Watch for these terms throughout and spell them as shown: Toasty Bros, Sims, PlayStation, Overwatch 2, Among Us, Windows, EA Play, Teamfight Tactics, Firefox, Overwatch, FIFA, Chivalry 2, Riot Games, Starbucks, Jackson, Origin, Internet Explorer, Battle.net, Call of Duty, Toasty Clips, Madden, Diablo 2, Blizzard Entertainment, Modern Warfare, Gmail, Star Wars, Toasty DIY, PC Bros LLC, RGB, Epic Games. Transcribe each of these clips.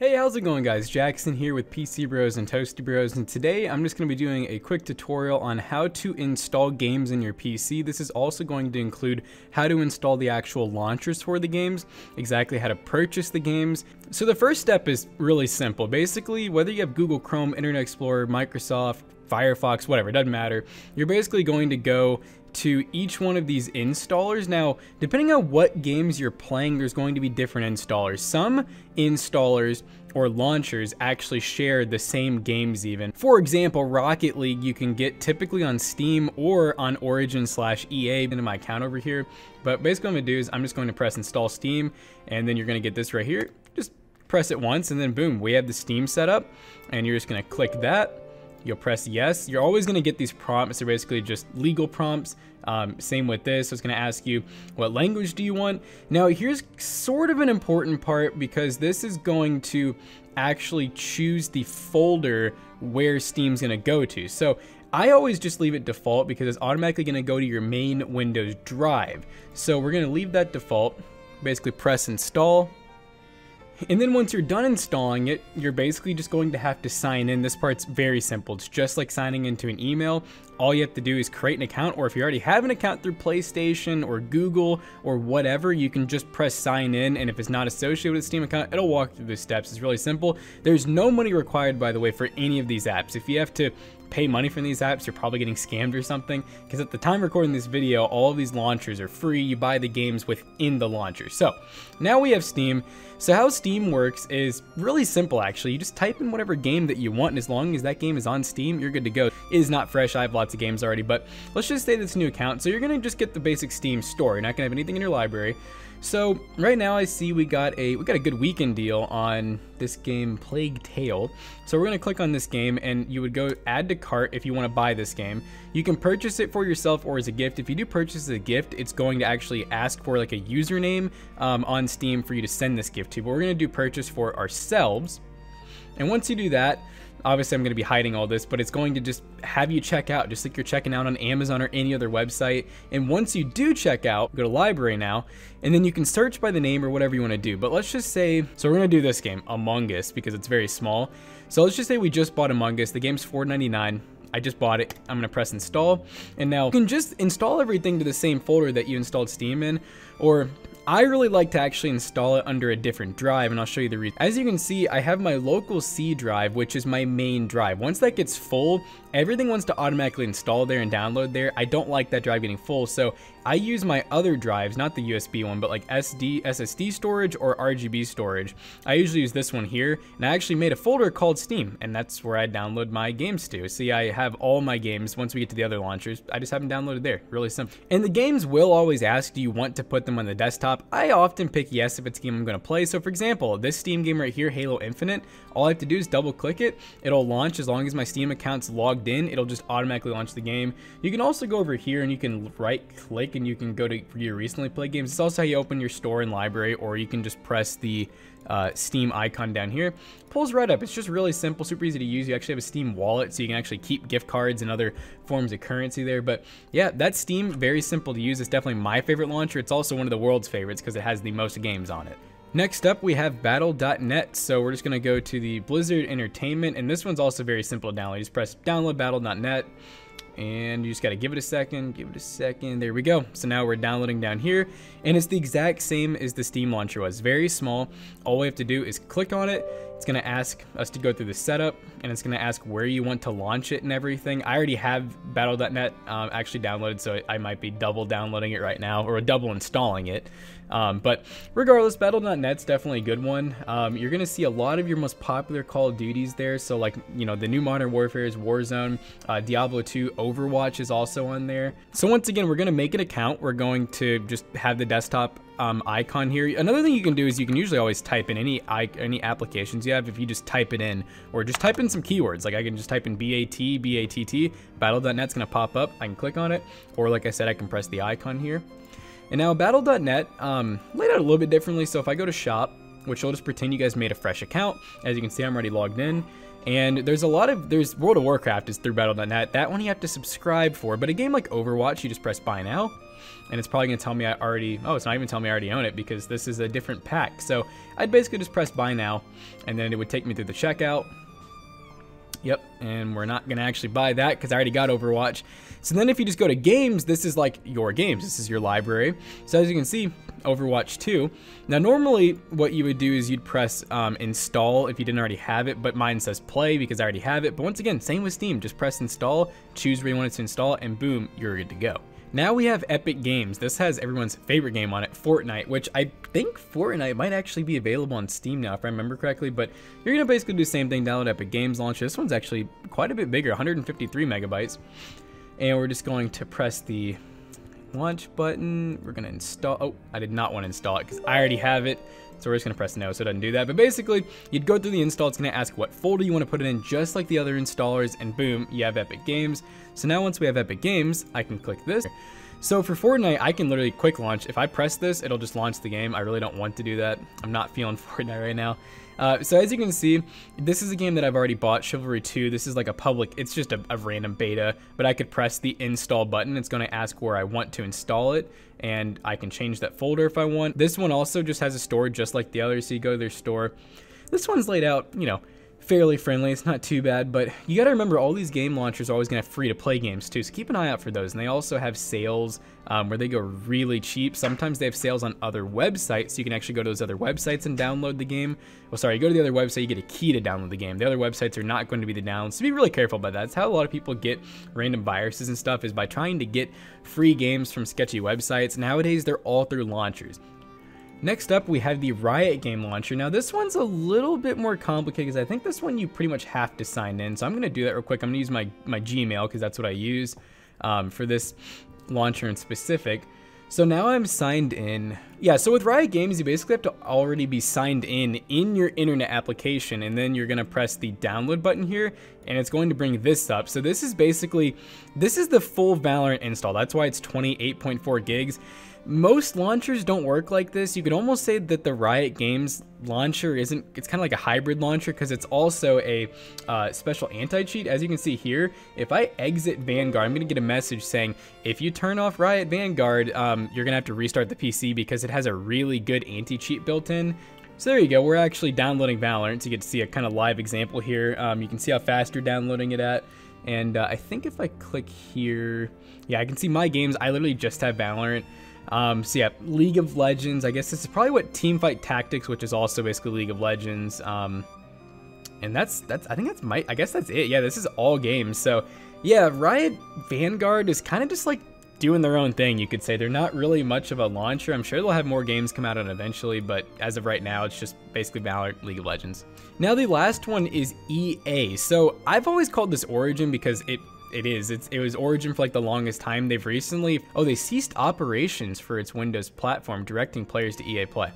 Hey, how's it going guys? Jackson here with PC Bros and Toasty Bros, and today I'm just going to be doing a quick tutorial on how to install games in your PC. This is also going to include how to install the actual launchers for the games, exactly how to purchase the games. So the first step is really simple. Basically, whether you have Google Chrome, Internet Explorer, Microsoft, Firefox, whatever, it doesn't matter. You're basically going to go to each one of these installers. Now, depending on what games you're playing, there's going to be different installers. Some installers or launchers actually share the same games even. For example, Rocket League you can get typically on Steam or on Origin/EA into my account over here. But basically what I'm gonna do is I'm just going to press install Steam, and then you're gonna get this right here. Just press it once and then boom, we have the Steam set up, and you're just gonna click that. You'll press yes. You're always gonna get these prompts. They're basically just legal prompts. Same with this. So it's gonna ask you, what language do you want? Now here's sort of an important part, because this is going to actually choose the folder where Steam's gonna go to. So I always just leave it default because it's automatically gonna go to your main Windows drive. So we're gonna leave that default, basically press install. And then once you're done installing it, you're basically just going to have to sign in. This part's very simple. It's just like signing into an email. All you have to do is create an account, or if you already have an account through PlayStation or Google or whatever, you can just press sign in, and if it's not associated with a Steam account, it'll walk through the steps. It's really simple. There's no money required, by the way, for any of these apps. If you have to pay money for these apps, you're probably getting scammed or something, because at the time recording this video, all of these launchers are free. You buy the games within the launcher. So now we have Steam. So how Steam works is really simple, actually. You just type in whatever game that you want, and as long as that game is on Steam, you're good to go. It is not fresh. I have lots of games already, but let's just say this new account. So you're gonna just get the basic Steam store. You're not gonna have anything in your library. So right now I see we got a good weekend deal on this game, Plague Tale. So we're gonna click on this game, and you would go add to cart if you wanna buy this game. You can purchase it for yourself or as a gift. If you do purchase as a gift, it's going to actually ask for like a username on Steam for you to send this gift to, but we're gonna do purchase for ourselves. And once you do that, obviously I'm gonna be hiding all this, but it's going to just have you check out, just like you're checking out on Amazon or any other website. And once you do check out, go to library now, and then you can search by the name or whatever you wanna do. But let's just say, so we're gonna do this game, Among Us, because it's very small. So let's just say we just bought Among Us. The game's $4.99. I just bought it. I'm gonna press install. And now you can just install everything to the same folder that you installed Steam in, or I really like to actually install it under a different drive, and I'll show you the reason. As you can see, I have my local C drive, which is my main drive. Once that gets full, everything wants to automatically install there and download there. I don't like that drive getting full, so I use my other drives, not the USB one, but like SSD storage or RGB storage. I usually use this one here, and I actually made a folder called Steam, and that's where I download my games to. See, I have all my games. Once we get to the other launchers, I just have them downloaded there. Really simple. And the games will always ask, do you want to put them on the desktop? I often pick yes if it's a game I'm gonna play. So for example, this Steam game right here, Halo Infinite, all I have to do is double click it. It'll launch. As long as my Steam account's logged in, it'll just automatically launch the game. You can also go over here and you can right click and you can go to your recently played games. It's also how you open your store and library, or you can just press the Steam icon down here. Pulls right up. It's just really simple, super easy to use. You actually have a Steam wallet, so you can actually keep gift cards and other forms of currency there. But yeah, that's Steam, very simple to use. It's definitely my favorite launcher. It's also one of the world's favorites because it has the most games on it. Next up, we have Battle.net. So we're just gonna go to the Blizzard Entertainment, and this one's also very simple to download. You just press download Battle.net, and you just gotta give it a second, there we go. So now we're downloading down here, and it's the exact same as the Steam launcher was. Very small. All we have to do is click on it. It's gonna ask us to go through the setup, and it's gonna ask where you want to launch it and everything. I already have Battle.net actually downloaded, so I might be double downloading it right now, or double installing it. But regardless, Battle.net's definitely a good one. You're gonna see a lot of your most popular Call of Duties there. So like, you know, the new Modern Warfare is Warzone, Diablo 2, Overwatch is also on there. So once again, we're gonna make an account. We're going to just have the desktop icon here. Another thing you can do is you can usually always type in any applications you have. If you just type it in, or just type in some keywords, like I can just type in BATT, Battle.net's gonna pop up. I can click on it, or like I said, I can press the icon here. And now Battle.net laid out a little bit differently. So if I go to shop, which I'll just pretend you guys made a fresh account. As you can see, I'm already logged in. And there's World of Warcraft is through Battle.net. That one you have to subscribe for, but a game like Overwatch, you just press buy now. and it's probably gonna tell me I already, oh, it's not even telling me I already own it because this is a different pack. So I'd basically just press buy now, and then it would take me through the checkout. Yep, and we're not gonna actually buy that because I already got Overwatch. So then if you just go to games, this is like your games, this is your library. So as you can see, Overwatch 2. Now normally what you would do is you'd press install if you didn't already have it, but mine says play because I already have it. But once again, same with Steam, just press install, choose where you want it to install, and boom, you're good to go. Now we have Epic Games. This has everyone's favorite game on it, Fortnite, which I think Fortnite might actually be available on Steam now, if I remember correctly, but you're gonna basically do the same thing, download Epic Games, launch. This one's actually quite a bit bigger, 153 megabytes. And we're just going to press the launch button. We're gonna install, oh, I did not want to install it because I already have it. So we're just gonna press no, so it doesn't do that. But basically, you'd go through the install, it's gonna ask what folder you wanna put it in, just like the other installers, and boom, you have Epic Games. So now once we have Epic Games, I can click this. So for Fortnite, I can literally quick launch. If I press this, it'll just launch the game. I really don't want to do that. I'm not feeling Fortnite right now. So as you can see, this is a game that I've already bought, Chivalry 2. This is like a public, it's just a random beta, but I could press the install button. It's gonna ask where I want to install it, and I can change that folder if I want. This one also just has a store just like the others, so you go to their store. This one's laid out, you know, fairly friendly, it's not too bad, but you gotta remember all these game launchers are always gonna have free-to-play games too, so keep an eye out for those. And they also have sales where they go really cheap. Sometimes they have sales on other websites, so you can actually go to those other websites and download the game. Well, sorry, you go to the other website, you get a key to download the game. The other websites are not going to be the downloads, so be really careful about that. That's how a lot of people get random viruses and stuff, is by trying to get free games from sketchy websites. Nowadays, they're all through launchers. Next up, we have the Riot Game Launcher. Now, this one's a little bit more complicated because I think this one you pretty much have to sign in. So I'm going to do that real quick. I'm going to use my Gmail because that's what I use for this launcher in specific. So now I'm signed in. Yeah, so with Riot Games, you basically have to already be signed in your internet application, and then you're going to press the download button here, and it's going to bring this up. So this is basically, this is the full Valorant install. That's why it's 28.4 gigs. Most launchers don't work like this. You could almost say that the Riot Games launcher isn't, it's kind of like a hybrid launcher because it's also a special anti-cheat. As you can see here, if I exit Vanguard, I'm gonna get a message saying, if you turn off Riot Vanguard, you're gonna have to restart the PC because it has a really good anti-cheat built in. So there you go, we're actually downloading Valorant, so you get to see a kind of live example here. You can see how fast you're downloading it at. And I think if I click here, yeah, I can see my games. I literally just have Valorant. So yeah, League of Legends, I guess this is probably what Teamfight Tactics, which is also basically League of Legends. And that's, I think that's my, I guess that's it. Yeah, this is all games. So yeah, Riot Vanguard is kind of just like doing their own thing, you could say. They're not really much of a launcher. I'm sure they'll have more games come out on eventually, but as of right now, it's just basically Valorant, League of Legends. Now the last one is EA. So I've always called this Origin because it was Origin for like the longest time. They've recently, oh, they ceased operations for its Windows platform, directing players to EA Play.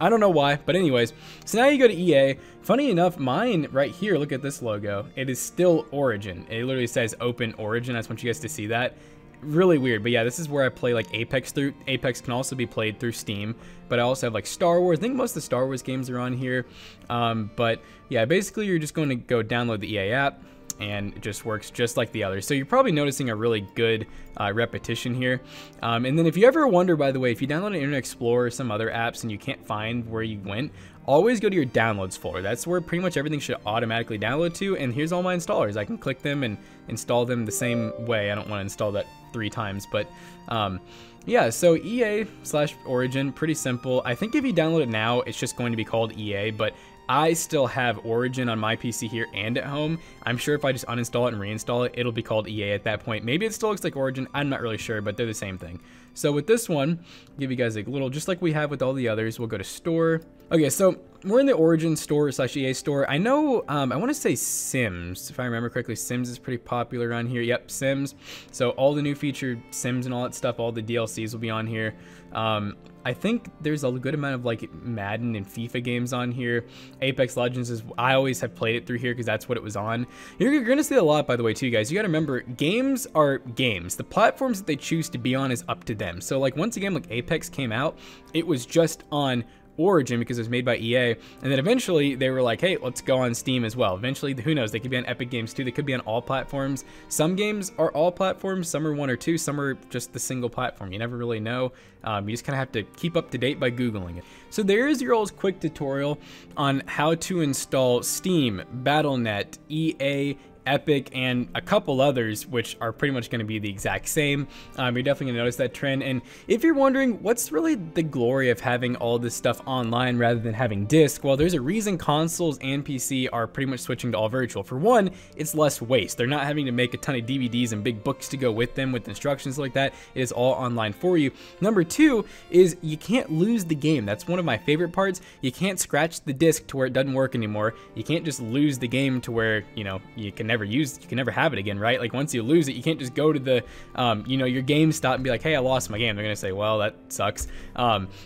I don't know why, but anyways, so now you go to EA. Funny enough, mine right here, look at this logo. It is still Origin. It literally says Open Origin. I just want you guys to see that. Really weird, but yeah, this is where I play like Apex through. Apex can also be played through Steam, but I also have like Star Wars. I think most of the Star Wars games are on here. But yeah, basically you're just going to go download the EA app, and it just works just like the others. So you're probably noticing a really good repetition here. And then if you ever wonder, by the way, if you download an Internet Explorer or some other apps and you can't find where you went, always go to your downloads folder. That's where pretty much everything should automatically download to. And here's all my installers. I can click them and install them the same way. I don't want to install that 3 times, but yeah, so EA/Origin, pretty simple. I think if you download it now, it's just going to be called EA, but I still have Origin on my PC here and at home. I'm sure if I just uninstall it and reinstall it, it'll be called EA at that point. Maybe it still looks like Origin, I'm not really sure, but they're the same thing. So with this one, give you guys a little, just like we have with all the others, we'll go to store. Okay, so we're in the Origin store / EA store. I know, I wanna say Sims, if I remember correctly. Sims is pretty popular on here, yep, Sims. So all the new featured Sims and all that stuff, all the DLCs will be on here. I think there's a good amount of like Madden and FIFA games on here. Apex Legends is, I always have played it through here because that's what it was on. You're gonna see a lot, by the way, too, guys. You gotta remember, games are games. The platforms that they choose to be on is up to them. So like once a game like Apex came out, it was just on Origin because it was made by EA, and then eventually they were like, hey, let's go on Steam as well. Eventually, who knows, they could be on Epic Games too, they could be on all platforms. Some games are all platforms, some are one or two, some are just the single platform. You never really know. You just kind of have to keep up to date by Googling it. So there's your old quick tutorial on how to install Steam, Battle.net, EA, Epic, and a couple others, which are pretty much going to be the exact same. You're definitely going to notice that trend. And if you're wondering what's really the glory of having all this stuff online rather than having disc, well, there's a reason consoles and PC are pretty much switching to all virtual. For one, it's less waste. They're not having to make a ton of DVDs and big books to go with them with instructions like that. It is all online for you. Number two is you can't lose the game. That's one of my favorite parts. You can't scratch the disc to where it doesn't work anymore. You can't just lose the game to where, you know, you can never use it. You can never have it again, right? Like, once you lose it, you can't just go to the you know, your GameStop and be like, hey, I lost my game. They're gonna say, well, that sucks.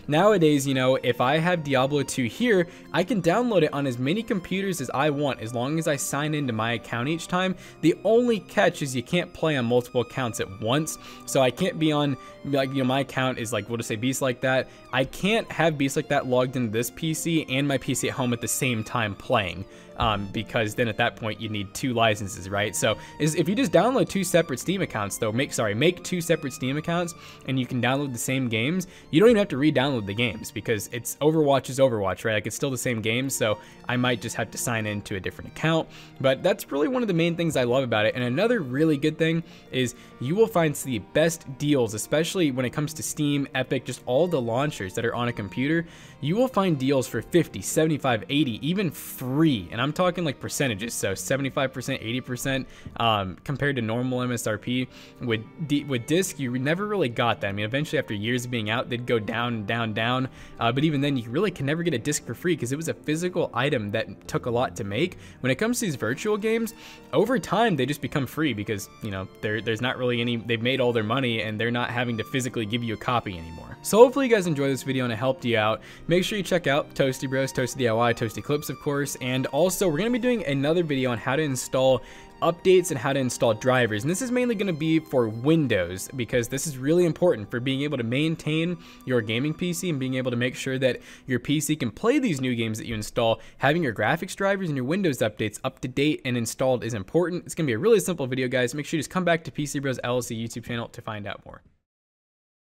Nowadays, you know, if I have Diablo 2 here, I can download it on as many computers as I want, as long as I sign into my account each time. The only catch is you can't play on multiple accounts at once. So I can't be on, like, you know, my account is like, we'll just say Beast Like That. I can't have Beast Like That logged into this PC and my PC at home at the same time playing. Because then at that point you need two licenses, right? So if you just download two separate Steam accounts, though, make two separate Steam accounts, and you can download the same games. You don't even have to re-download the games, because it's Overwatch is Overwatch, right? Like, it's still the same game, so I might just have to sign into a different account. But that's really one of the main things I love about it. And another really good thing is you will find the best deals, especially when it comes to Steam, Epic, just all the launchers that are on a computer. You will find deals for 50, 75, 80, even free, and I'm talking like percentages, so 75%, 80%, compared to normal MSRP. With disc, you never really got that. I mean, eventually after years of being out, they'd go down, down, down. But even then, you really can never get a disc for free because it was a physical item that took a lot to make. When it comes to these virtual games, over time they just become free because, you know, there's not really any. They've made all their money and they're not having to physically give you a copy anymore. So hopefully you guys enjoyed this video and it helped you out. Make sure you check out Toasty Bros, Toasty DIY, Toasty Clips, of course, and also. So we're going to be doing another video on how to install updates and how to install drivers, and this is mainly going to be for Windows, because this is really important for being able to maintain your gaming PC and being able to make sure that your PC can play these new games that you install. Having your graphics drivers and your Windows updates up to date and installed is important. It's going to be a really simple video, guys. Make sure you just come back to PC Bros LLC YouTube channel to find out more.